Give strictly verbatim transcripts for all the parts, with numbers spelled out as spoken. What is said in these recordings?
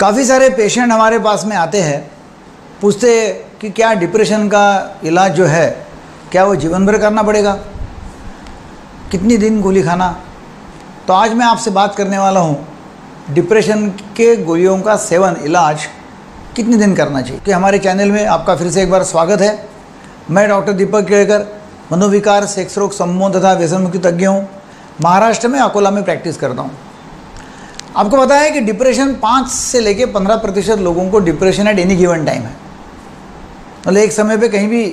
काफ़ी सारे पेशेंट हमारे पास में आते हैं, पूछते कि क्या डिप्रेशन का इलाज जो है क्या वो जीवन भर करना पड़ेगा, कितनी दिन गोली खाना। तो आज मैं आपसे बात करने वाला हूँ डिप्रेशन के गोलियों का सेवन इलाज कितने दिन करना चाहिए। कि हमारे चैनल में आपका फिर से एक बार स्वागत है। मैं डॉक्टर दीपक केलकर मनोविकार, सेक्स रोग, सम्मोहन तथा व्यसनमुक्ति तज्ञ हूँ। महाराष्ट्र में अकोला में प्रैक्टिस करता हूँ। आपको पता है कि डिप्रेशन पाँच से लेकर पंद्रह प्रतिशत लोगों को depression at any given time है, मतलब एक समय पे कहीं भी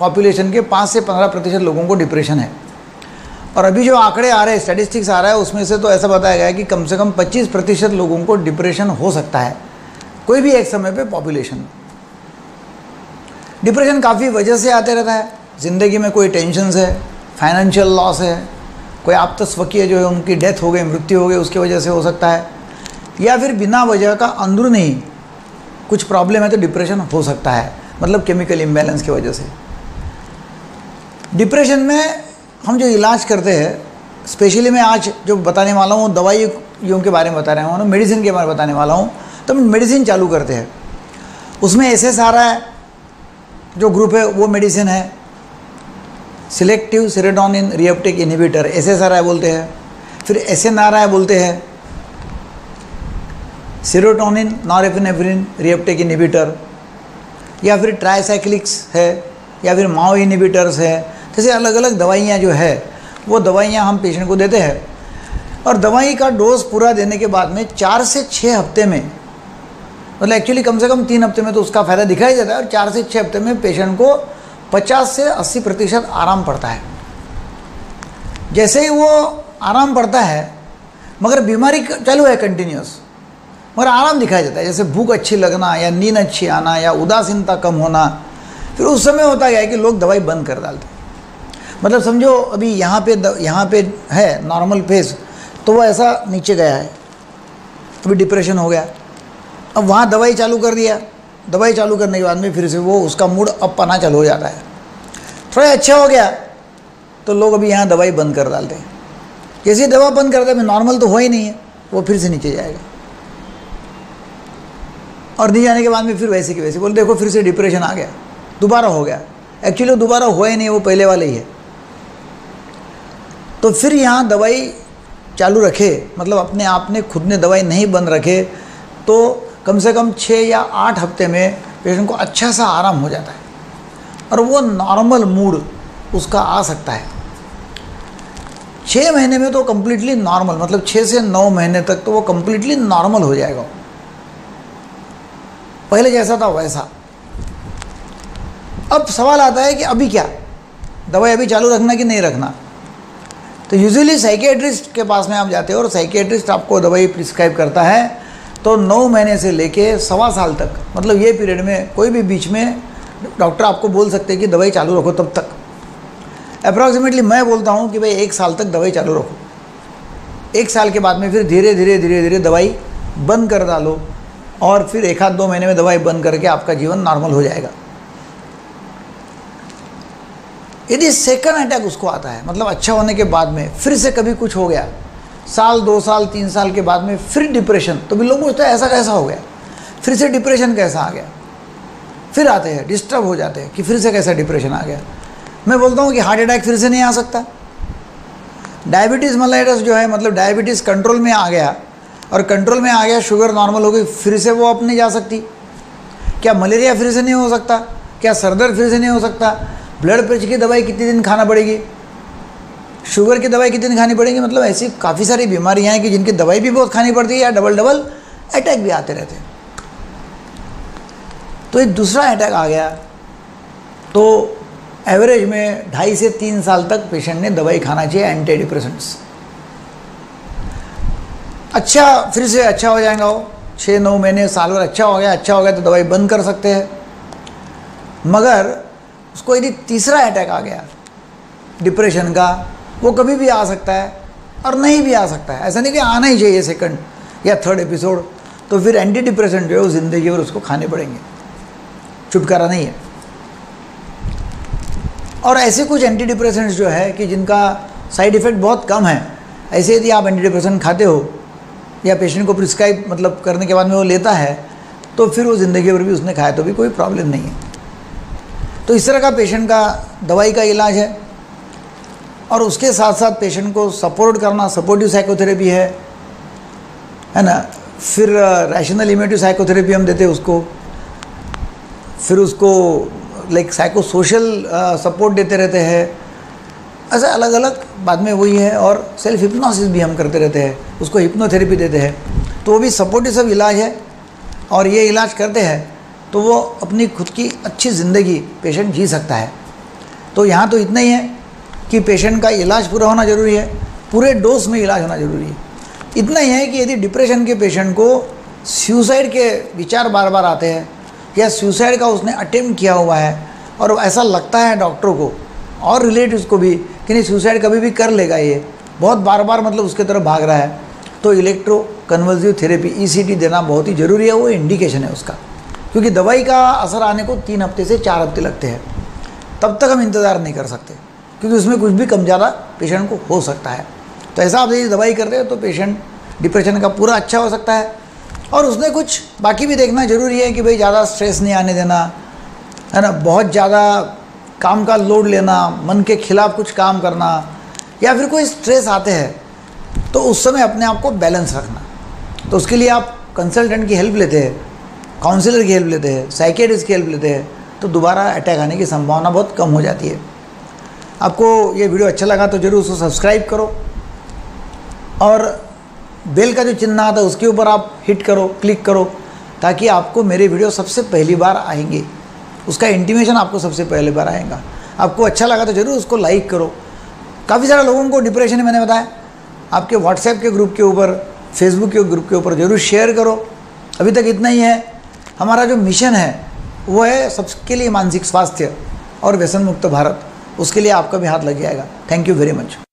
पॉपुलेशन के पाँच से पंद्रह प्रतिशत लोगों को डिप्रेशन है। और अभी जो आंकड़े आ रहे हैं, स्टैटिस्टिक्स आ रहा है, उसमें से तो ऐसा बताया गया है कि कम से कम पच्चीस प्रतिशत लोगों को डिप्रेशन हो सकता है कोई भी एक समय पर पॉपुलेशन। डिप्रेशन काफ़ी वजह से आते रहता है, ज़िंदगी में कोई टेंशनस है, फाइनेंशियल लॉस है, कोई आप तो स्वकीय जो है उनकी डेथ हो गई, मृत्यु हो गई, उसकी वजह से हो सकता है, या फिर बिना वजह का अंदरूनी कुछ प्रॉब्लम है तो डिप्रेशन हो सकता है, मतलब केमिकल इम्बैलेंस की वजह से। डिप्रेशन में हम जो इलाज करते हैं, स्पेशली मैं आज जो बताने वाला हूँ दवाइयों के बारे में बता रहा हूँ, मेडिसिन के बारे में बताने वाला हूँ। तो हम मेडिसिन चालू करते हैं, उसमें एस एस आर है जो ग्रुप है वो मेडिसिन है, selective serotonin reuptake inhibitor S S R I बोलते हैं, फिर एस एन आर आई बोलते हैं, सेरोटोनिन नॉरेफिनेफ्रिन रिएप्टिक इनहिबिटर, या फिर ट्राइसाइक्लिक्स है, या फिर माओ इनहिबिटर्स है। जैसे अलग अलग दवाइयाँ जो है वो दवाइयाँ हम पेशेंट को देते हैं। और दवाई का डोज पूरा देने के बाद में चार से छः हफ्ते में, मतलब एक्चुअली कम से कम तीन हफ्ते में तो उसका फ़ायदा दिखाई देता है, और चार से छः हफ्ते में पेशेंट को पचास से अस्सी प्रतिशत आराम पड़ता है। जैसे ही वो आराम पड़ता है, मगर बीमारी चालू है कंटिन्यूस, मगर आराम दिखाई देता है। जैसे भूख अच्छी लगना, या नींद अच्छी आना, या उदासीनता कम होना। फिर उस समय होता है कि लोग दवाई बंद कर डालते हैं, मतलब समझो अभी यहाँ पे यहाँ पे है नॉर्मल फेज, तो वह ऐसा नीचे गया है, अभी डिप्रेशन हो गया, अब वहाँ दवाई चालू कर दिया। दवाई चालू करने के बाद में फिर से वो उसका मूड अप आना चालू हो जाता है, थोड़ा अच्छा हो गया तो लोग अभी यहाँ दवाई बंद कर डालते हैं। जैसे दवा बंद करते हैं नॉर्मल तो हुआ ही नहीं है, वो फिर से नीचे जाएगा, और नीचे जाने के बाद में फिर वैसे की वैसे बोले देखो फिर से डिप्रेशन आ गया, दोबारा हो गया। एक्चुअली दोबारा हुआ ही नहीं, वो पहले वाला ही है। तो फिर यहाँ दवाई चालू रखे, मतलब अपने आप ने खुद ने दवाई नहीं बंद रखे तो कम से कम छः या आठ हफ्ते में पेशेंट को अच्छा सा आराम हो जाता है, और वो नॉर्मल मूड उसका आ सकता है। छः महीने में तो कम्प्लीटली नॉर्मल, मतलब छः से नौ महीने तक तो वो कम्प्लीटली नॉर्मल हो जाएगा, पहले जैसा था वैसा। अब सवाल आता है कि अभी क्या दवाई अभी चालू रखना कि नहीं रखना। तो यूजुअली साइकियाट्रिस्ट के पास में आप जाते हो, और साइकियाट्रिस्ट आपको दवाई प्रिस्क्राइब करता है। तो नौ महीने से लेके सवा साल तक, मतलब ये पीरियड में कोई भी बीच में डॉक्टर आपको बोल सकते हैं कि दवाई चालू रखो, तब तक अप्रॉक्सीमेटली मैं बोलता हूँ कि भाई एक साल तक दवाई चालू रखो। एक साल के बाद में फिर धीरे धीरे धीरे धीरे दवाई बंद कर डालो, और फिर एक आध दो महीने में दवाई बंद करके आपका जीवन नॉर्मल हो जाएगा। यदि सेकेंड अटैक उसको आता है, मतलब अच्छा होने के बाद में फिर से कभी कुछ हो गया, साल दो साल तीन साल के बाद में फिर डिप्रेशन, तो भी लोग पूछते हैं ऐसा कैसा हो गया, फिर से डिप्रेशन कैसा आ गया। फिर आते हैं, डिस्टर्ब हो जाते हैं कि फिर से कैसा डिप्रेशन आ गया। मैं बोलता हूँ कि हार्ट अटैक फिर से नहीं आ सकता। डायबिटीज़ मलाइटस जो है, मतलब डायबिटीज़ कंट्रोल में आ गया, और कंट्रोल में आ गया, शुगर नॉर्मल हो गई, फिर से वो अप नहीं जा सकती। क्या मलेरिया फिर से नहीं हो सकता, क्या सर दर्द फिर से नहीं हो सकता। ब्लड प्रेशर की दवाई कितने दिन खाना पड़ेगी, शुगर की दवाई कितनी खानी पड़ेगी। मतलब ऐसी काफ़ी सारी बीमारियां हैं कि जिनकी दवाई भी बहुत खानी पड़ती है, या डबल डबल अटैक भी आते रहते हैं। तो एक दूसरा अटैक आ गया तो एवरेज में ढाई से तीन साल तक पेशेंट ने दवाई खाना चाहिए, एंटी डिप्रेसेंट्स। अच्छा फिर से अच्छा हो जाएगा वो, छः नौ महीने साल भर अच्छा हो गया, अच्छा हो गया तो दवाई बंद कर सकते हैं। मगर उसको यदि तीसरा अटैक आ गया डिप्रेशन का, वो कभी भी आ सकता है और नहीं भी आ सकता है, ऐसा नहीं कि आना ही चाहिए सेकंड या थर्ड एपिसोड। तो फिर एंटी डिप्रेशन जो है वो ज़िंदगी भर उसको खाने पड़ेंगे, छुटकारा नहीं है। और ऐसे कुछ एंटी डिप्रेसेंट्स जो है कि जिनका साइड इफ़ेक्ट बहुत कम है, ऐसे यदि आप एंटी डिप्रेशन खाते हो या पेशेंट को प्रिस्क्राइब मतलब करने के बाद में वो लेता है तो फिर वो ज़िंदगी भर भी उसने खाया तो भी कोई प्रॉब्लम नहीं है। तो इस तरह का पेशेंट का दवाई का इलाज है और उसके साथ साथ पेशेंट को सपोर्ट करना सपोर्टिव साइकोथेरेपी है, है ना। फिर रैशनल इमोटिव साइकोथेरेपी हम देते हैं उसको, फिर उसको लाइक साइकोसोशल सपोर्ट देते रहते हैं, ऐसा अलग अलग बाद में वही है। और सेल्फ हिप्नोसिस भी हम करते रहते हैं, उसको हिप्नोथेरेपी देते हैं, तो वो भी सपोर्टिव सब इलाज है। और ये इलाज करते हैं तो वो अपनी खुद की अच्छी ज़िंदगी पेशेंट जी सकता है। तो यहाँ तो इतना ही है कि पेशेंट का इलाज पूरा होना ज़रूरी है, पूरे डोज में इलाज होना ज़रूरी है। इतना ही है कि यदि डिप्रेशन के पेशेंट को सुसाइड के विचार बार बार आते हैं या सुसाइड का उसने अटेम्प्ट किया हुआ है और ऐसा लगता है डॉक्टरों को और रिलेटिव्स को भी कि नहीं सुसाइड कभी भी कर लेगा, ये बहुत बार बार मतलब उसके तरफ भाग रहा है, तो electroconvulsive therapy E C T देना बहुत ही ज़रूरी है। वो इंडिकेशन है उसका, क्योंकि दवाई का असर आने को तीन हफ्ते से चार हफ्ते लगते हैं, तब तक हम इंतज़ार नहीं कर सकते क्योंकि उसमें कुछ भी कम ज़्यादा पेशेंट को हो सकता है। तो ऐसा आप यदि दवाई कर रहे हो तो पेशेंट डिप्रेशन का पूरा अच्छा हो सकता है। और उसने कुछ बाकी भी देखना ज़रूरी है कि भाई ज़्यादा स्ट्रेस नहीं आने देना, है ना, बहुत ज़्यादा काम का लोड लेना, मन के खिलाफ कुछ काम करना, या फिर कोई स्ट्रेस आते हैं तो उस समय अपने आप को बैलेंस रखना। तो उसके लिए आप कंसल्टेंट की हेल्प लेते हैं, काउंसलर की हेल्प लेते हैं, साइकेट्रिस्ट की हेल्प लेते हैं, तो दोबारा अटैक आने की संभावना बहुत कम हो जाती है। आपको ये वीडियो अच्छा लगा तो ज़रूर उसको सब्सक्राइब करो और बेल का जो चिन्ह आता है उसके ऊपर आप हिट करो, क्लिक करो, ताकि आपको मेरे वीडियो सबसे पहली बार आएंगे, उसका इंटीमेशन आपको सबसे पहली बार आएगा। आपको अच्छा लगा तो ज़रूर उसको लाइक करो। काफ़ी सारे लोगों को डिप्रेशन है, मैंने बताया आपके व्हाट्सएप के ग्रुप के ऊपर, फेसबुक के ग्रुप के ऊपर ज़रूर शेयर करो। अभी तक इतना ही है, हमारा जो मिशन है वो है सबके लिए मानसिक स्वास्थ्य और व्यसन मुक्त भारत, उसके लिए आपका भी हाथ लग जाएगा। Thank you very much.